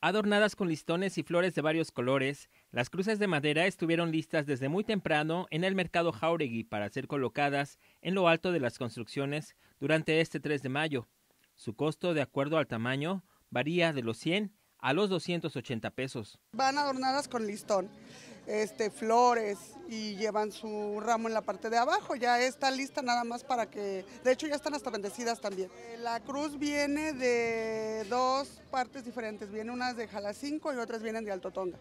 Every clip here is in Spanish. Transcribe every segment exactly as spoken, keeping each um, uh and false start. Adornadas con listones y flores de varios colores, las cruces de madera estuvieron listas desde muy temprano en el mercado Jáuregui para ser colocadas en lo alto de las construcciones durante este tres de mayo. Su costo, de acuerdo al tamaño, varía de los cien a los doscientos ochenta pesos. Van adornadas con listón, este, flores, y llevan su ramo en la parte de abajo. Ya está lista nada más para que, de hecho ya están hasta bendecidas también. La cruz viene de dos partes diferentes, vienen unas de Jalacingo y otras vienen de Altotonga.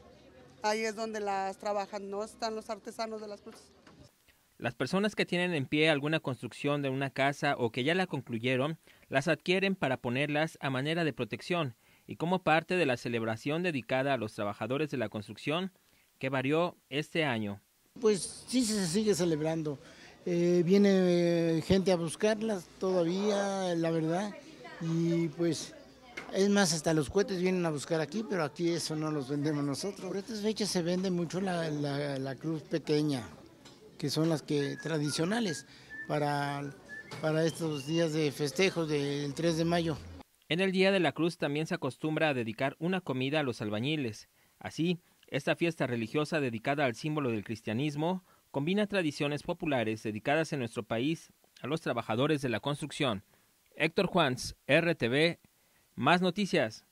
Ahí es donde las trabajan, no están los artesanos de las cruces. Las personas que tienen en pie alguna construcción de una casa o que ya la concluyeron, las adquieren para ponerlas a manera de protección y como parte de la celebración dedicada a los trabajadores de la construcción, que varió este año. Pues sí se sigue celebrando, eh, viene eh, gente a buscarlas todavía, la verdad, y pues es más, hasta los cohetes vienen a buscar aquí, pero aquí eso no los vendemos nosotros. Por estas fechas se vende mucho la, la, la cruz pequeña, que son las que tradicionales para, para estos días de festejo del tres de mayo. En el Día de la Cruz también se acostumbra a dedicar una comida a los albañiles. Así, esta fiesta religiosa dedicada al símbolo del cristianismo combina tradiciones populares dedicadas en nuestro país a los trabajadores de la construcción. Héctor Juanz, R T V, Más Noticias.